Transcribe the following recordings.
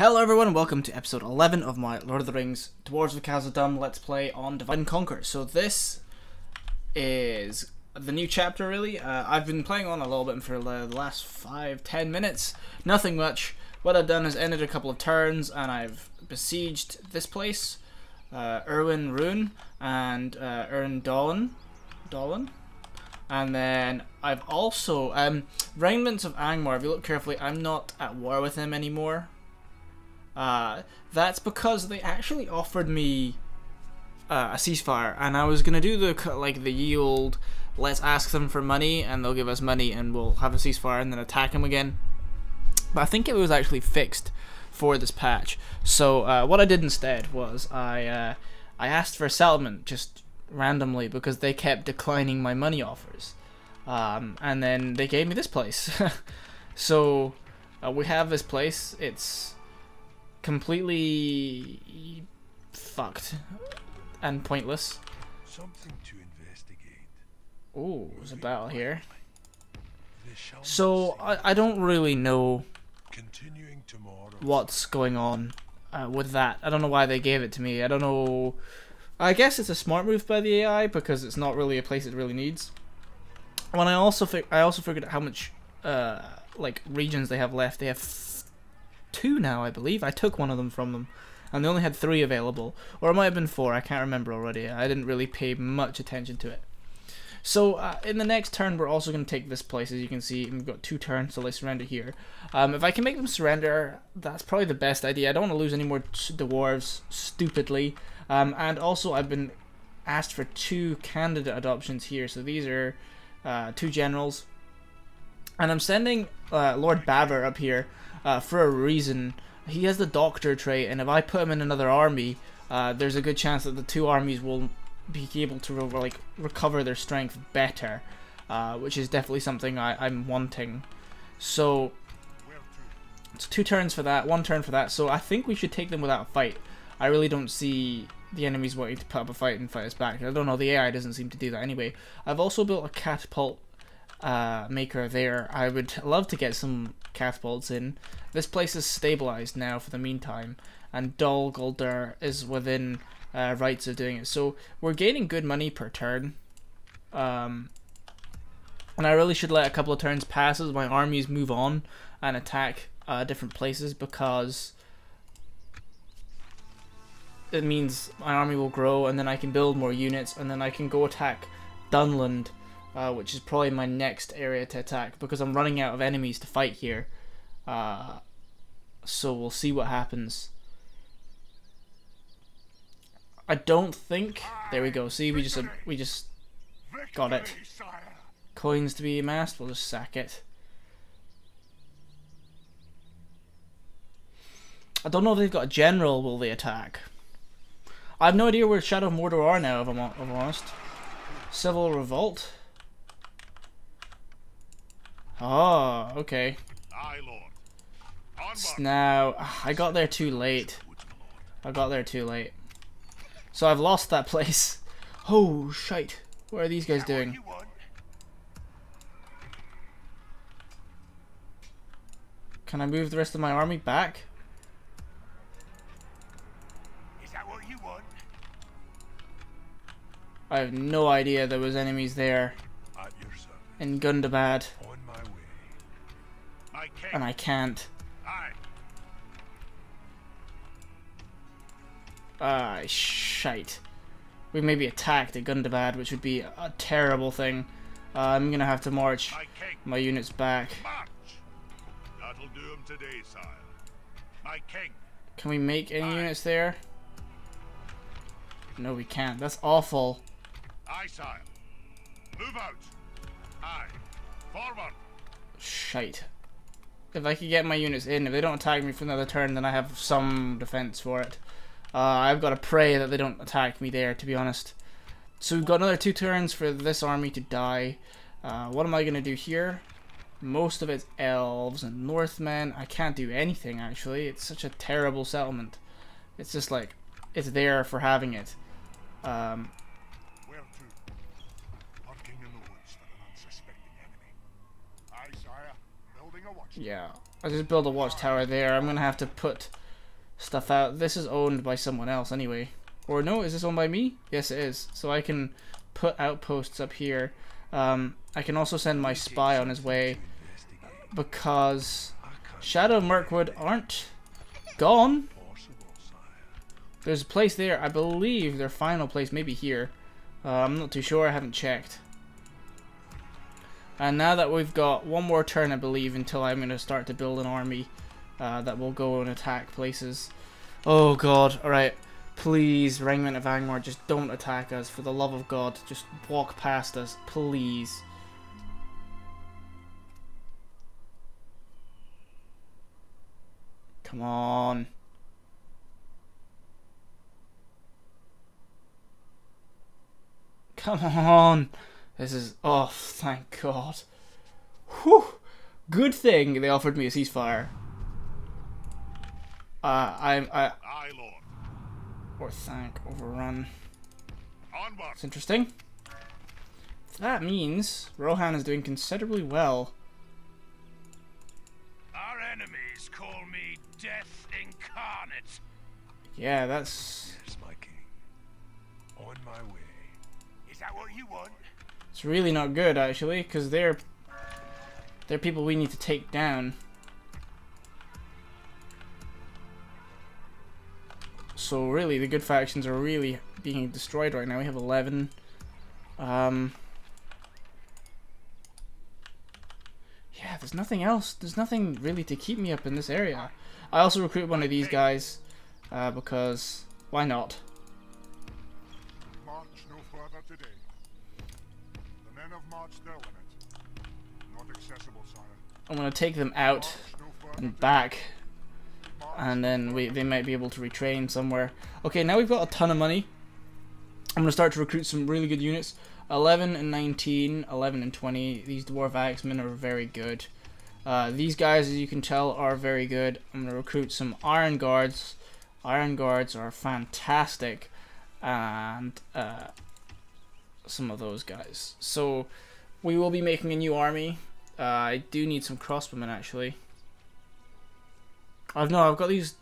Hello everyone and welcome to episode 11 of my Lord of the Rings Dwarves of Khazad-dum Let's Play on Divide and Conquer. So this is the new chapter really. I've been playing on a little bit for the last 5-10 minutes. Nothing much. What I've done is ended a couple of turns and I've besieged this place. Irwin Rune and Irwin Dolan. And then I've also... Remnants of Angmar, if you look carefully, I'm not at war with him anymore. That's because they actually offered me a ceasefire, and I was gonna do the ye olde let's ask them for money and they'll give us money and we'll have a ceasefire and then attack them again. But I think it was actually fixed for this patch. So what I did instead was I asked for a settlement just randomly because they kept declining my money offers, and then they gave me this place. So we have this place. It's completely fucked and pointless. Something to investigate. Oh, there's a battle here. So I don't really know what's going on with that. I don't know why they gave it to me. I don't know. I guess it's a smart move by the AI because it's not really a place it really needs. When I also figured out how much regions they have left. They have 2 now, I believe. I took one of them from them and they only had 3 available, or it might have been 4, I can't remember already. I didn't really pay much attention to it. So in the next turn we're also going to take this place. As you can see, we've got 2 turns till they surrender here. If I can make them surrender, that's probably the best idea. I don't want to lose any more dwarves stupidly, and also I've been asked for 2 candidate adoptions here. So these are 2 generals, and I'm sending Lord Baver up here for a reason. He has the doctor trait, and if I put him in another army, there's a good chance that the 2 armies will be able to recover their strength better, which is definitely something I'm wanting. So it's 2 turns for that, 1 turn for that. So I think we should take them without a fight. I really don't see the enemies wanting to put up a fight and fight us back. I don't know, the AI doesn't seem to do that anyway. I've also built a catapult maker there. I would love to get some catapults in. This place is stabilized now for the meantime, and Dol Guldur is within rights of doing it. So we're gaining good money per turn, and I really should let a couple of turns pass as my armies move on and attack different places, because it means my army will grow and then I can build more units and then I can go attack Dunland, which is probably my next area to attack, because I'm running out of enemies to fight here. So we'll see what happens. I don't think... There we go. See, we just got it. Coins to be amassed. We'll just sack it. I don't know if they've got a general. Will they attack? I have no idea where Shadow of Mordor are now, if I'm honest. Civil Revolt. Oh, okay. It's now... I got there too late. So I've lost that place. Oh, shite. What are these guys doing? Can I move the rest of my army back? I have no idea there was enemies there in Gundabad. And I can't. Ah, shite. We may be attacked at Gundabad, which would be a terrible thing. I'm gonna have to march my units back. Can we make any units there? No, we can't. That's awful. Move out. Forward. Shite. If I could get my units in, if they don't attack me for another turn, then I have some defense for it. I've got to pray that they don't attack me there, to be honest. So we've got another 2 turns for this army to die. What am I going to do here? Most of it's elves and Northmen. I can't do anything, actually. It's such a terrible settlement. It's just like, it's there for having it. Yeah, I just build a watchtower there. I'm gonna have to put stuff out. This is owned by someone else anyway. Or no, is this owned by me? Yes, it is. So I can put outposts up here. I can also send my spy on his way, because Shadow of Mirkwood aren't gone. There's a place there. I believe their final place may be here. I'm not too sure. I haven't checked. And now that we've got one more turn, I believe, until I'm going to start to build an army that will go and attack places. Oh, God. Alright. Please, Regiment of Angmar, just don't attack us. For the love of God, just walk past us. Please. Come on. Come on. This is... oh, thank God. Whew. Good thing they offered me a ceasefire. Or thank overrun. It's interesting. That means Rohan is doing considerably well. Our enemies call me death incarnate. Yeah, that's... yes, my king. On my way. Is that what you want? It's really not good, actually, because they're people we need to take down. So really, the good factions are really being destroyed right now. We have 11. Yeah, there's nothing else. There's nothing really to keep me up in this area. I also recruit one of these guys because why not? March no further today. The men of March Derwent. Not accessible, sire. I'm gonna take them out and back. And then they might be able to retrain somewhere. Okay, now we've got a ton of money. I'm going to start to recruit some really good units. 11 and 19, 11 and 20. These Dwarf Axemen are very good. These guys, as you can tell, are very good. I'm going to recruit some Iron Guards. Iron Guards are fantastic. And some of those guys. So, we will be making a new army. I do need some crossbowmen, actually. I've got these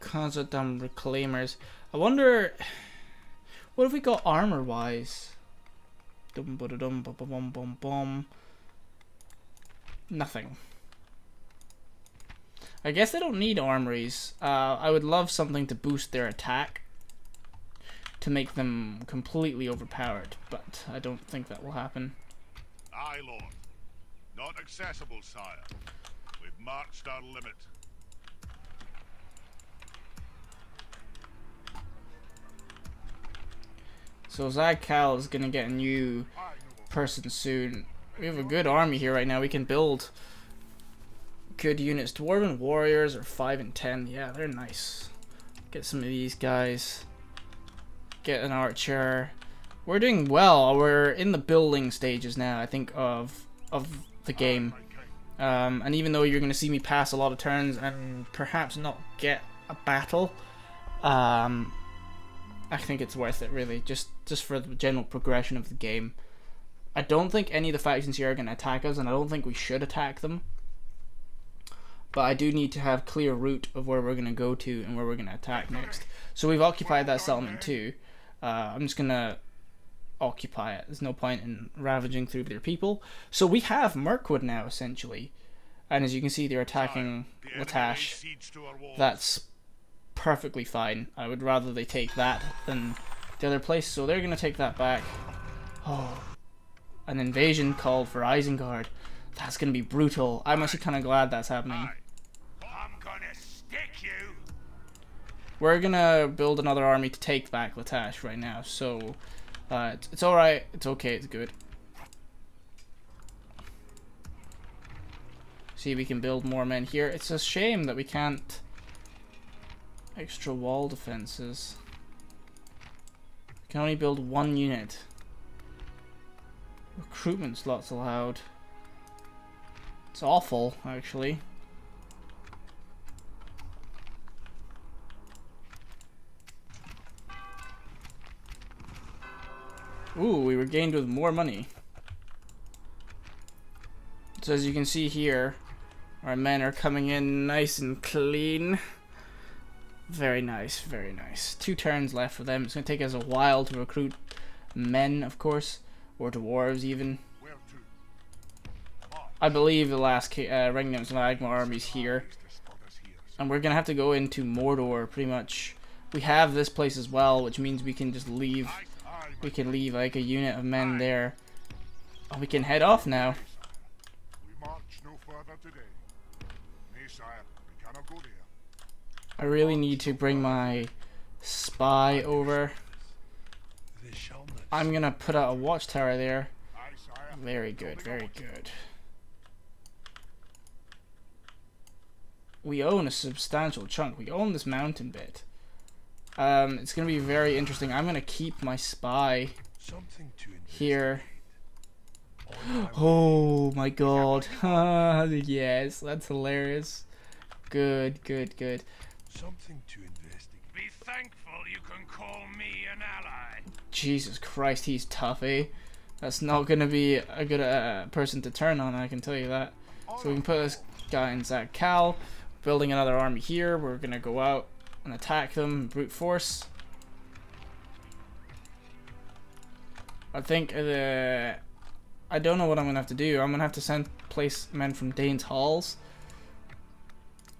Khazad-dum reclaimers. I wonder, what have we got armor wise? Nothing. I guess they don't need armories. I would love something to boost their attack to make them completely overpowered, but I don't think that will happen. Aye, Lord. Not accessible, sire. We've marched our limit. So Zagkal is going to get a new person soon. We have a good army here right now. We can build good units. Dwarven warriors are 5 and 10. Yeah, they're nice. Get some of these guys. Get an archer. We're doing well. We're in the building stages now, I think, of the game. And even though you're going to see me pass a lot of turns and perhaps not get a battle... I think it's worth it, really, just for the general progression of the game. I don't think any of the factions here are going to attack us, and I don't think we should attack them. But I do need to have clear route of where we're going to go to and where we're going to attack next. So we've occupied that settlement too. I'm just going to occupy it. There's no point in ravaging through their people. So we have Mirkwood now, essentially. And as you can see, they're attacking Latash. That's... perfectly fine. I would rather they take that than the other place, so they're going to take that back. Oh, an invasion called for Isengard. That's going to be brutal. I'm actually kind of glad that's happening. I'm gonna stick you. We're going to build another army to take back Latash right now, so it's alright, it's okay, it's good. See, we can build more men here. It's a shame that we can't extra wall defenses. Can only build one unit. Recruitment slots allowed. It's awful, actually. Ooh, we were gained with more money. So as you can see here, our men are coming in nice and clean. Very nice, very nice. 2 turns left for them. It's going to take us a while to recruit men, of course, or dwarves even. I believe the last Regnum's Angmar army's here, and we're going to have to go into Mordor pretty much. We have this place as well, which means we can just leave. We can leave like a unit of men there. Oh, we can head off now. I really need to bring my spy over. I'm gonna put out a watchtower there. Very good, very good. We own a substantial chunk. We own this mountain bit. It's gonna be very interesting. I'm gonna keep my spy here. Oh my god. Yes, that's hilarious. Good, good, good. Something to investigate. Be thankful you can call me an ally. Jesus Christ, he's tough, eh? That's not gonna be a good person to turn on, I can tell you that. So we can put this guy in Zagkal, building another army here. We're gonna go out and attack them, brute force. I think I don't know what I'm gonna have to do. I'm gonna have to place men from Dane's Halls.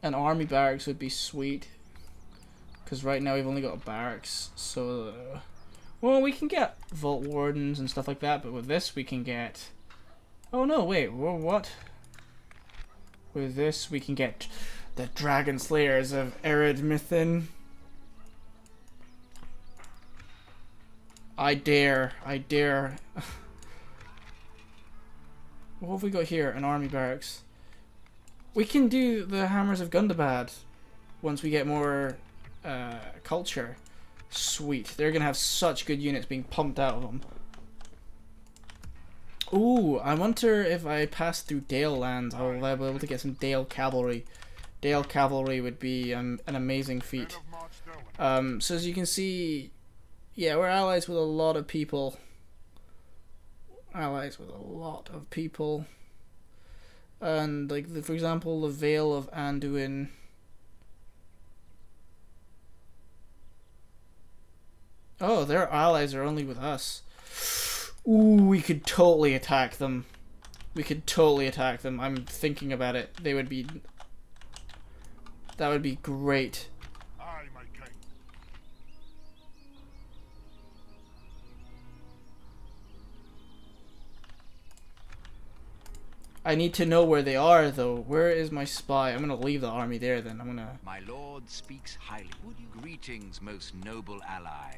An army barracks would be sweet, because right now we've only got a barracks, so well, we can get vault wardens and stuff like that, but with this we can get, oh no wait, what, with this we can get the dragon slayers of Erid Mythin. I dare What have we got here? An army barracks. We can do the Hammers of Gundabad once we get more culture. Sweet. They're going to have such good units being pumped out of them. Ooh, I wonder if I pass through Dale lands, I will be able to get some Dale cavalry. Dale cavalry would be an amazing feat. So as you can see, yeah, we're allies with a lot of people. Allies with a lot of people. And like for example, the Vale of Anduin. Oh, their allies are only with us. Ooh, we could totally attack them. We could totally attack them. I'm thinking about it. They would be. That would be great. Aye, my king. I need to know where they are, though. Where is my spy? I'm gonna leave the army there, then. I'm gonna. My lord speaks highly. Greetings, most noble ally.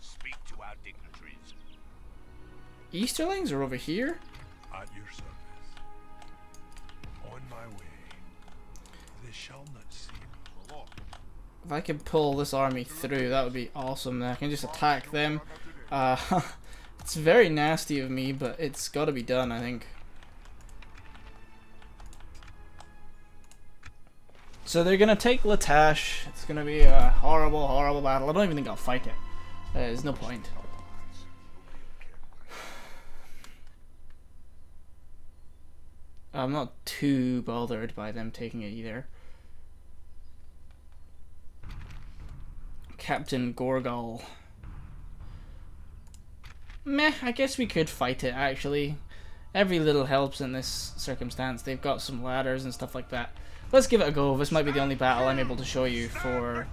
Speak to our dignitaries. Easterlings are over here. At your service. On my way. They shall not see me. If I can pull this army through, that would be awesome. Then I can just attack them. It's very nasty of me, but it's got to be done, I think. So they're going to take Latash. It's going to be a horrible, horrible battle. I don't even think I'll fight it. There's no point. I'm not too bothered by them taking it either. Captain Gorgol. Meh, I guess we could fight it, actually. Every little helps in this circumstance. They've got some ladders and stuff like that. Let's give it a go. This might be the only battle I'm able to show you for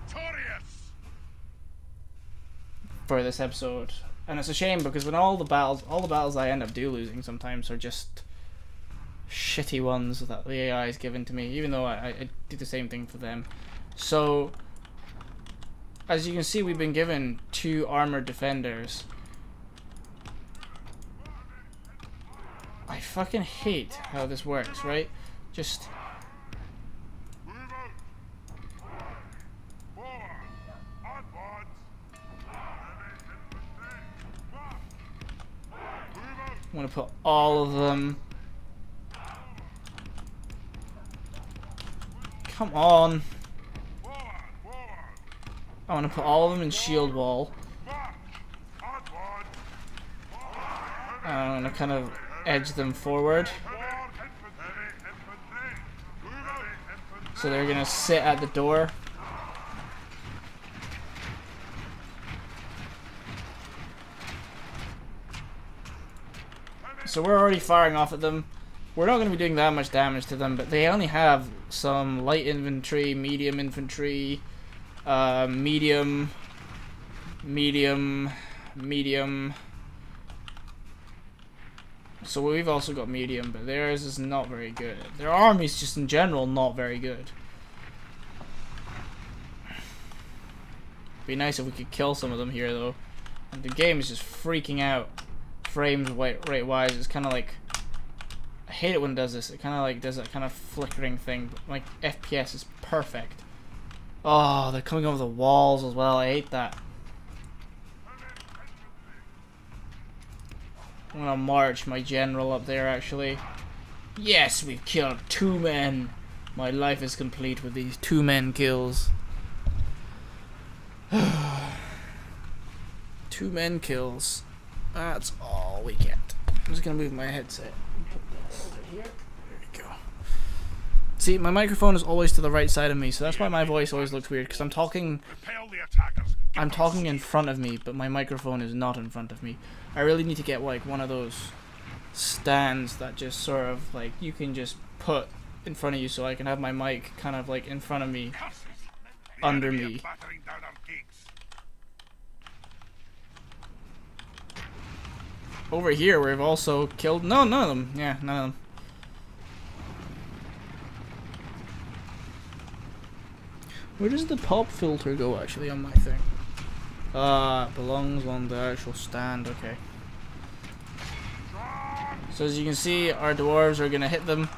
this episode. And it's a shame, because when all the battles I end up losing sometimes are just shitty ones that the AI has given to me, even though I did the same thing for them. So as you can see, we've been given 2 armored defenders. I fucking hate how this works, right? Just I'm gonna put all of them. Come on. I wanna put all of them in shield wall. I'm gonna kind of edge them forward. So they're gonna sit at the door. so we're already firing off at them. We're not going to be doing that much damage to them, but they only have some light infantry, medium. So we've also got medium, but theirs is not very good. Their army's just in general not very good. Be nice if we could kill some of them here though. And the game is just freaking out frames rate wise. It's kind of like, I hate it when it does this. It kind of like does that kind of flickering thing. But like FPS is perfect. Oh, they're coming over the walls as well. I hate that. I'm gonna march my general up there actually. Yes, we've killed 2 men. My life is complete with these 2 men kills. 2 men kills. That's all we get. I'm just gonna move my headset. Here we go. See, my microphone is always to the right side of me, so that's why my voice always looks weird, because I'm talking in front of me, but my microphone is not in front of me. I really need to get like one of those stands that just sort of like you can just put in front of you, so I can have my mic kind of like in front of me, under me. Over here, we've also killed... No, none of them. Yeah, none of them. Where does the pop filter go, actually, on my thing? Ah, it belongs on the actual stand. Okay. So, as you can see, our dwarves are going to hit them.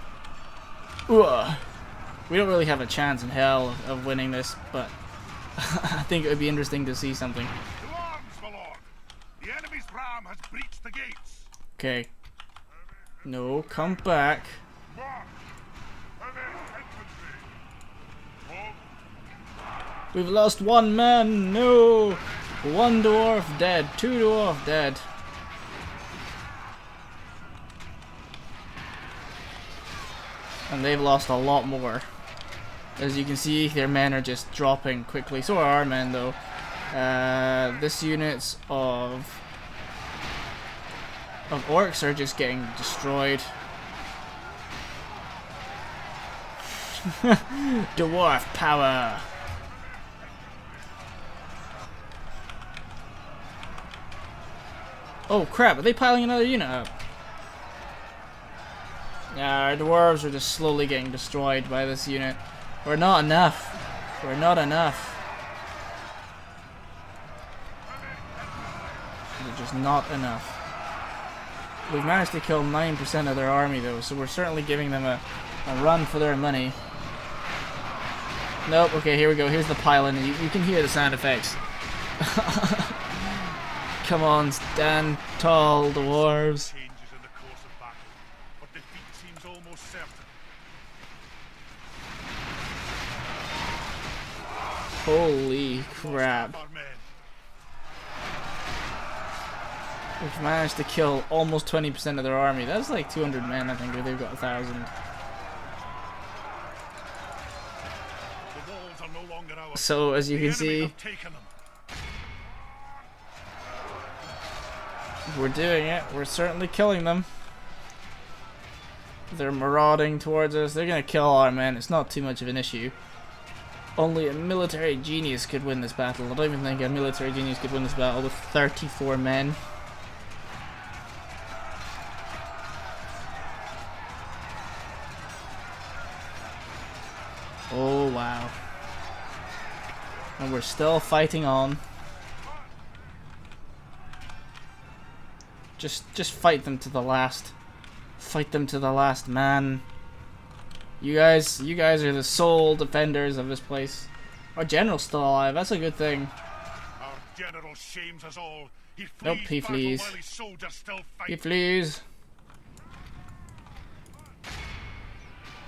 We don't really have a chance in hell of winning this, but I think it would be interesting to see something. Has breached the gates. Okay. No, come back. We've lost 1 man. No. 1 dwarf dead. 2 dwarf dead. And they've lost a lot more. As you can see, their men are just dropping quickly. So are our men, though. This unit's of orcs are just getting destroyed. Dwarf power. Oh crap, are they piling another unit up? Our dwarves are just slowly getting destroyed by this unit. We're not enough. We're not enough. We're just not enough. We've managed to kill 9% of their army though, so we're certainly giving them a run for their money. Nope, okay, here we go. Here's the pylon. You can hear the sound effects. Come on, stand tall, dwarves. Holy crap. We've managed to kill almost 20% of their army. That's like 200 men, I think, where they've got 1,000. So, as you can see, we're doing it. We're certainly killing them. They're marauding towards us. They're going to kill our men. It's not too much of an issue. Only a military genius could win this battle. I don't even think a military genius could win this battle with 34 men. Oh wow. And we're still fighting on. Just fight them to the last. Fight them to the last man. You guys are the sole defenders of this place. Our general's still alive, that's a good thing. Our general shames us all. He flees. Nope, he flees. He flees.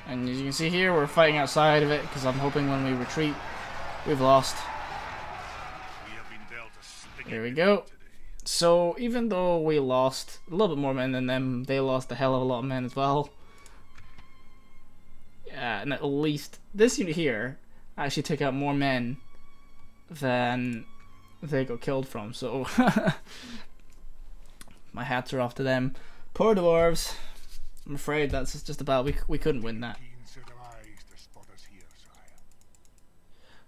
And as you can see here, we're fighting outside of it, because I'm hoping when we retreat, we've lost. There we go. So, even though we lost a little bit more men than them, they lost a hell of a lot of men as well. Yeah, and at least this unit here actually took out more men than they got killed from, so my hats are off to them. Poor dwarves. I'm afraid that's just about we couldn't win that.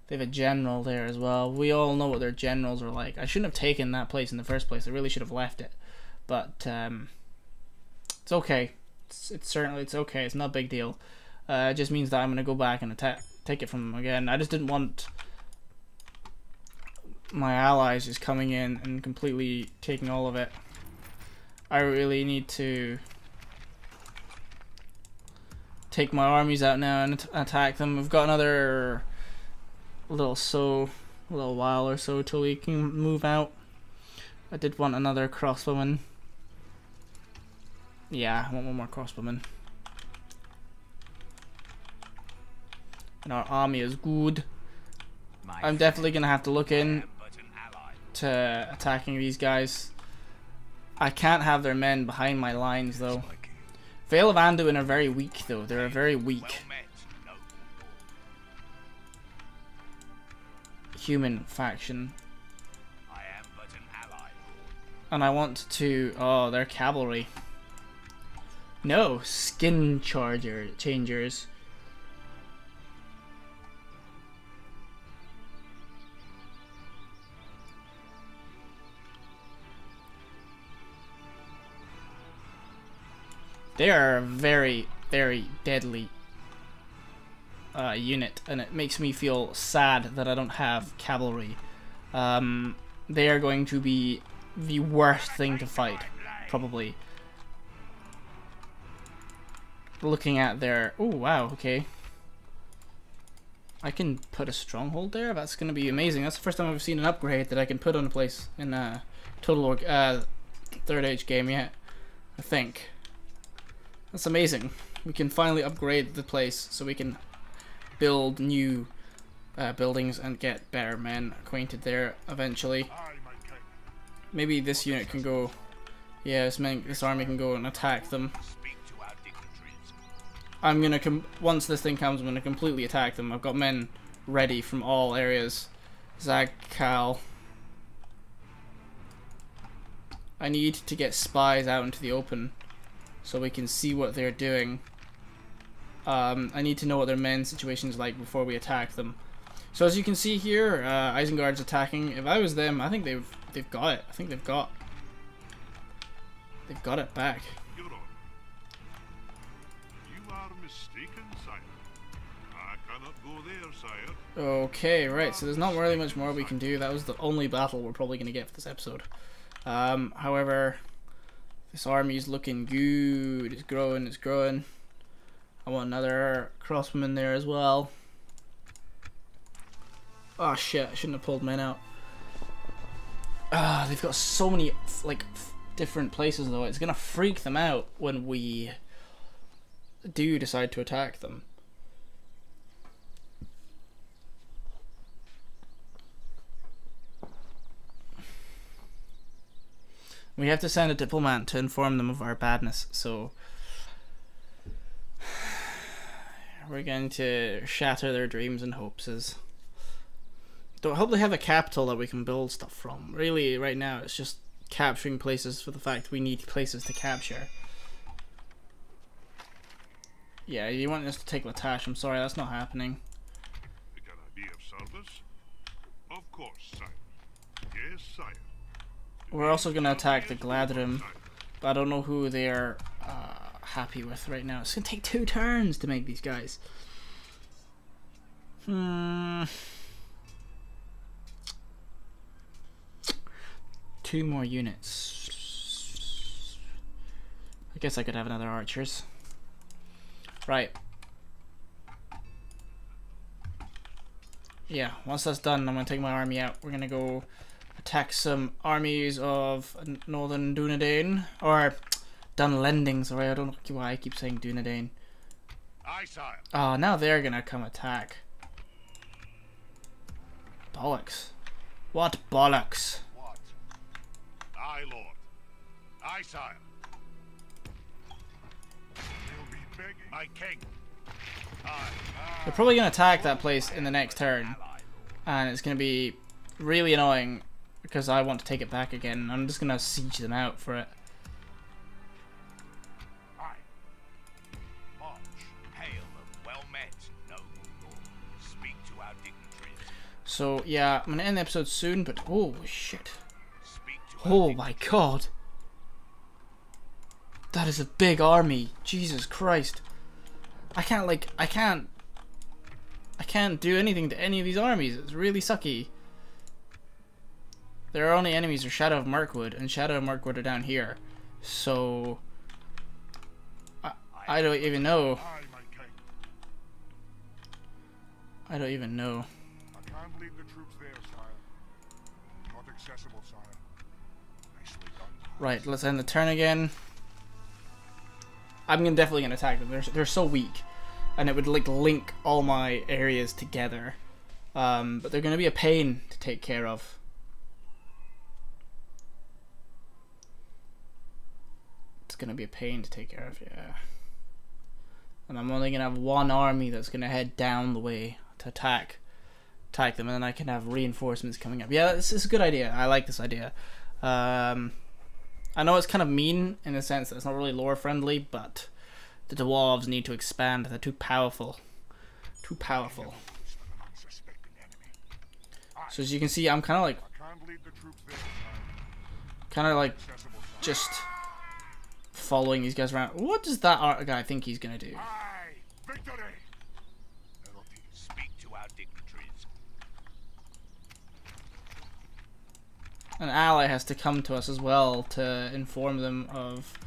They have a general there as well. We all know what their generals are like. I shouldn't have taken that place in the first place. I really should have left it, but it's okay. It's certainly it's okay. It's not a big deal. It just means that I'm gonna go back and attack, take it from them again. I just didn't want my allies just coming in and completely taking all of it. I really need to take my armies out now and attack them. We've got another little while or so till we can move out. I did want another crossbowman. Yeah, I want one more crossbowman. And our army is good. I'm definitely gonna have to look in to attacking these guys. I can't have their men behind my lines though. Vale of Anduin are very weak though. They're very weak. Human faction. I am but an ally. And I want to oh, they're cavalry. No, skin changers. They are a very, very deadly unit, and it makes me feel sad that I don't have cavalry. They are going to be the worst thing to fight, probably. Looking at their... Oh, wow, okay. I can put a stronghold there? That's going to be amazing. That's the first time I've seen an upgrade that I can put on a place in a Total Org... Third Age game yet, I think. That's amazing. We can finally upgrade the place so we can build new buildings and get better men acquainted there eventually. Maybe this unit can go... Yeah, this army can go and attack them. I'm gonna... Once this thing comes, I'm gonna completely attack them. I've got men ready from all areas. Zagkal. I need to get spies out into the open, so we can see what they're doing. I need to know what their men's situation is like before we attack them. So as you can see here, Isengard's attacking. If I was them, I think they've got it. I think they've got it back. You are mistaken, sire. I cannot go there, sire. Okay, right. So there's not really much more we can do. That was the only battle we're probably going to get for this episode. However, this army's looking good. It's growing, it's growing. I want another crossbowman there as well. Oh shit, I shouldn't have pulled men out. They've got so many like different places though. It's gonna freak them out when we do decide to attack them. We have to send a diplomat to inform them of our badness, so we're going to shatter their dreams and hopes. So I hope they have a capital that we can build stuff from. Really, right now, it's just capturing places for the fact we need places to capture. Yeah, you want us to take Latash? I'm sorry, that's not happening. Can I be of service? Of course, sire. Yes, sire. We're also going to attack the Gladrim, but I don't know who they are happy with right now. It's going to take 2 turns to make these guys. Hmm. 2 more units. I guess I could have another archers. Right. Yeah, once that's done, I'm going to take my army out. We're going to go attack some armies of Northern Dunedain or Dunlending. Sorry, I don't know why I keep saying Dunedain. Oh, now they're gonna come attack. Bollocks! What bollocks? What? Aye, lord. Aye, sire. You'll be begging my king. Aye. They're probably gonna attack that place in the next turn, and it's gonna be really annoying. Because I want to take it back again. I'm just going to siege them out for it. So yeah, I'm gonna end the episode soon, but oh shit. Oh my god. That is a big army. Jesus Christ. I can't do anything to any of these armies. It's really sucky. Their only enemies are Shadow of Mirkwood, and Shadow of Mirkwood are down here. So I don't even know. I don't even know. I can't leave the troops there, sire. Not accessible, sire. Nicely done. Right, let's end the turn again. I'm definitely gonna attack them. They're so weak, and it would like link all my areas together. But they're gonna be a pain to take care of. It's gonna be a pain to take care of, yeah. And I'm only gonna have one army that's gonna head down the way to attack them, and then I can have reinforcements coming up. Yeah, this is a good idea. I like this idea. I know it's kind of mean in a sense that it's not really lore friendly, but the dwarves need to expand. They're too powerful. Too powerful. So as you can see, I'm kind of like just following these guys around. What does that art guy think he's gonna do? An ally has to come to us as well to inform them of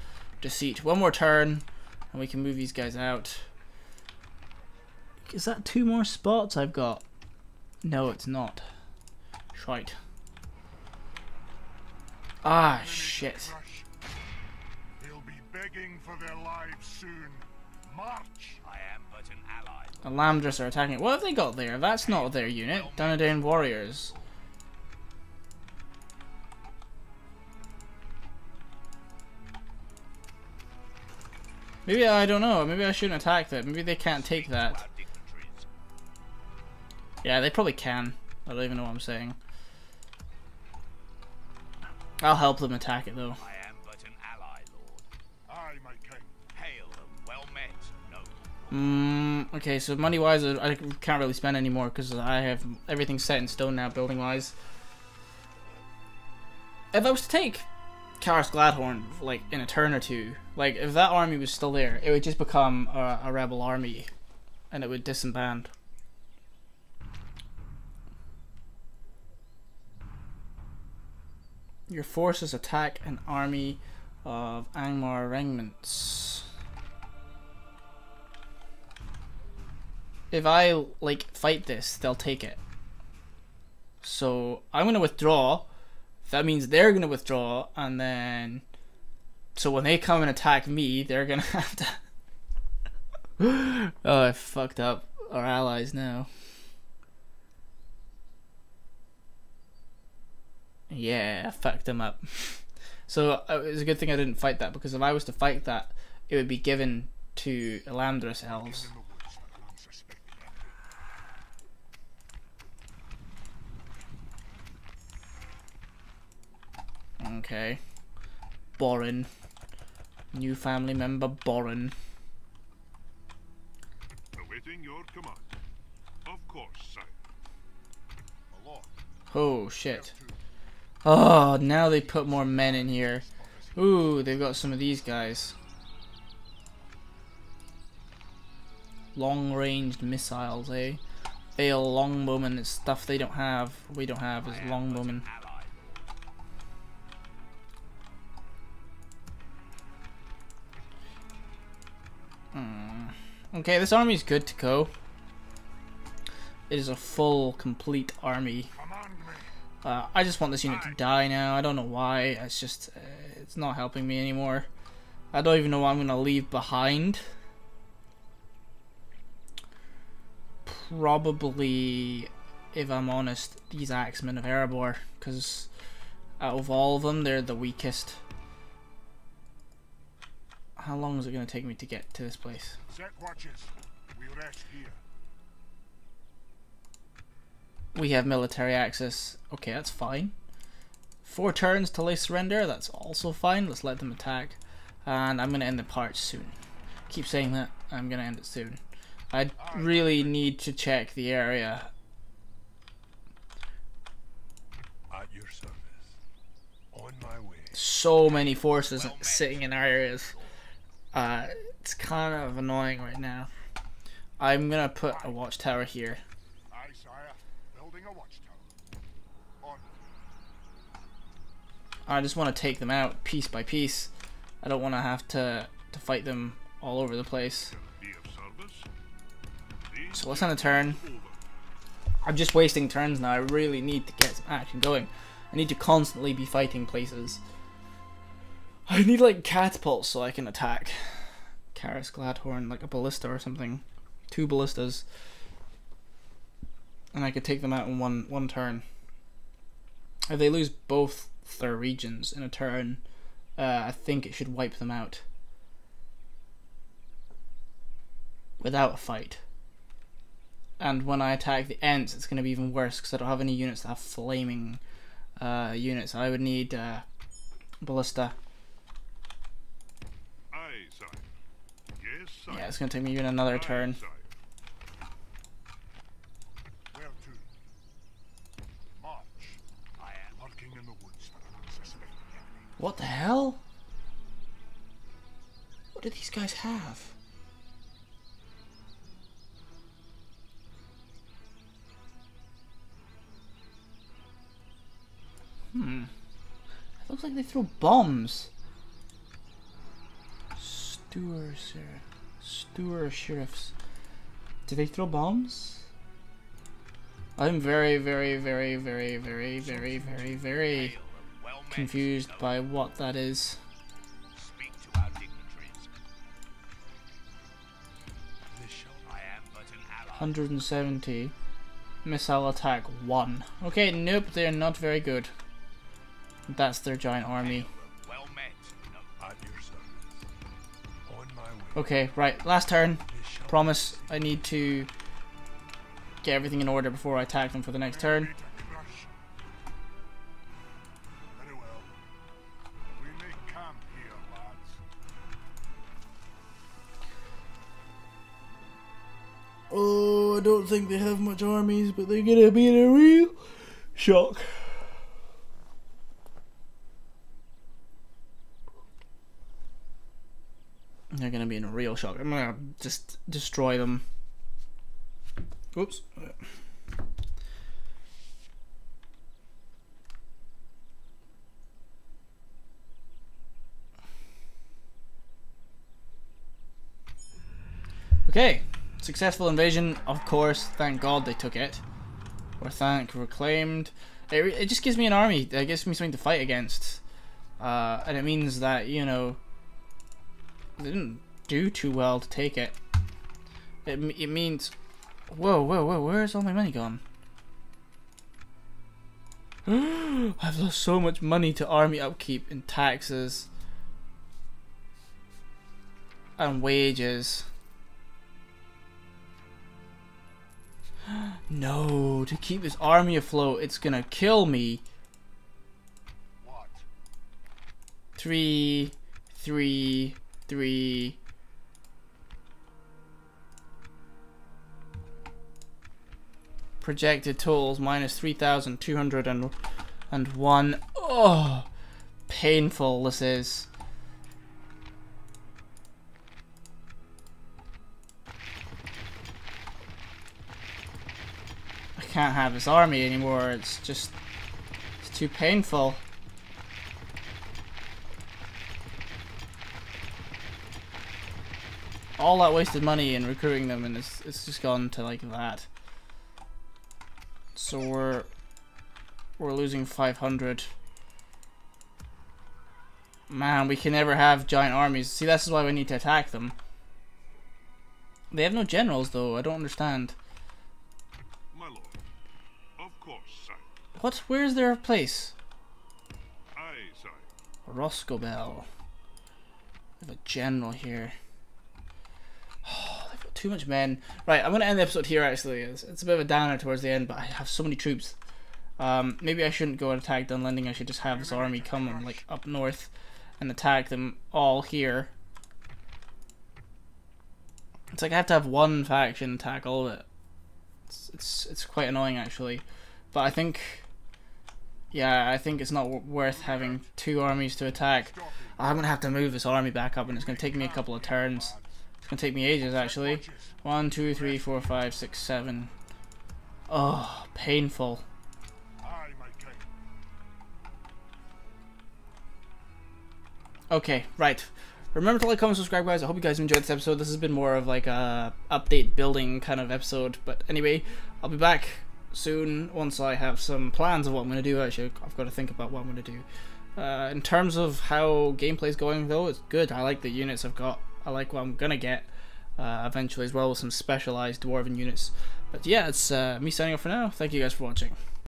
deceit. One more turn and we can move these guys out. Is that two more spots I've got? No, it's not. Shite. Ah, shit. They'll be begging for their lives soon. March! I am but an ally. Alandris are attacking. What have they got there? That's not their unit. Dunedain warriors. Maybe, I don't know, maybe I shouldn't attack them. Maybe they can't take that. Yeah, they probably can. I don't even know what I'm saying. I'll help them attack it though. I am but an ally, Lord. I, my king. Hail them, well met. No. Okay, so money wise I can't really spend any more because I have everything set in stone now building wise. If I was to take Caras Gladhon like in a turn or two, like if that army was still there, it would just become a rebel army and it would disband. Your forces attack an army of Angmar regiments. If I like fight this, they'll take it, so I'm gonna withdraw. That means they're gonna withdraw, and then so when they come and attack me, they're gonna have to oh, I fucked up our allies now. Yeah, I fucked them up. So it was a good thing I didn't fight that, because if I was to fight that, it would be given to Alandris elves. Okay, Borin, new family member Borin. Awaiting your command, of course, sire. Oh shit! Oh, now they put more men in here. Ooh, they've got some of these guys. Long-ranged missiles, eh? They are longbowmen. It's stuff they don't have. We don't have is longbowmen. Okay, this army is good to go. It is a full, complete army. I just want this unit to die now. I don't know why. It's just, it's not helping me anymore. I don't even know what I'm going to leave behind. Probably, if I'm honest, these Axemen of Erebor, because out of all of them, they're the weakest. How long is it going to take me to get to this place? Set watches. We rest here. We have military access. Okay, that's fine. 4 turns till they surrender. That's also fine. Let's let them attack. And I'm going to end the part soon. Keep saying that. I'm going to end it soon. I really need to check the area. so many forces sitting in our areas. It's kind of annoying right now. I'm gonna put a watchtower here. I just want to take them out piece by piece. I don't want to have to fight them all over the place. So let's end a turn. I'm just wasting turns now. I really need to get some action going. I need to constantly be fighting places. I need like catapults so I can attack. Caras Gladhorn, like a ballista or something. 2 ballistas. And I could take them out in one turn. If they lose both their regions in a turn, I think it should wipe them out. Without a fight. And when I attack the Ents, it's going to be even worse because I don't have any units that have flaming units. I would need ballista. Yeah, it's going to take me even another turn. What the hell? What do these guys have? It looks like they throw bombs. Steward sheriffs. Do they throw bombs? I'm very confused by what that is. Speak to our dignitaries. 170 missile attack 1. Okay, nope, they're not very good. That's their giant army. Okay, right, last turn. Promise, I need to get everything in order before I attack them for the next turn. Oh, I don't think they have much armies, but they're gonna be in a real shock. They're gonna be in a real shock. I'm gonna just destroy them. Oops. Okay, successful invasion. Of course, thank God they took it. Or thank reclaimed. It just gives me an army. It gives me something to fight against, and it means that, you know, they didn't do too well to take it. It means... Whoa, where's all my money gone? I've lost so much money to army upkeep and taxes. And wages. No, to keep this army afloat, it's gonna kill me. 3, 3... Projected totals minus 3,201. Oh, painful this is. I can't have this army anymore. It's just, it's too painful. All that wasted money in recruiting them, and it's just gone to like that. So we're losing 500. Man, we can never have giant armies. See, this is why we need to attack them. They have no generals, though. I don't understand. My lord, of course, sire. What? Where's their place? Aye, sire. Roscobel. We have a general here. Too much men. Right, I'm going to end the episode here actually. It's a bit of a downer towards the end, but I have so many troops. Maybe I shouldn't go and attack Dunlending. I should just have this army come and, like, up north and attack them all here. It's like I have to have one faction attack all of it. It's quite annoying actually. But I think Yeah, I think it's not worth having two armies to attack. I'm going to have to move this army back up, and it's going to take me a couple of turns. It's going to take me ages, actually. 1, 2, 3, 4, 5, 6, 7. Oh, painful. Okay, right. Remember to like, comment, subscribe, guys. I hope you guys enjoyed this episode. This has been more of like a update building kind of episode. But anyway, I'll be back soon once I have some plans of what I'm going to do. Actually, I've got to think about what I'm going to do. In terms of how gameplay's going, though, it's good. I like the units I've got. I like what I'm going to get eventually as well with some specialized dwarven units. But yeah, it's me signing off for now. Thank you guys for watching.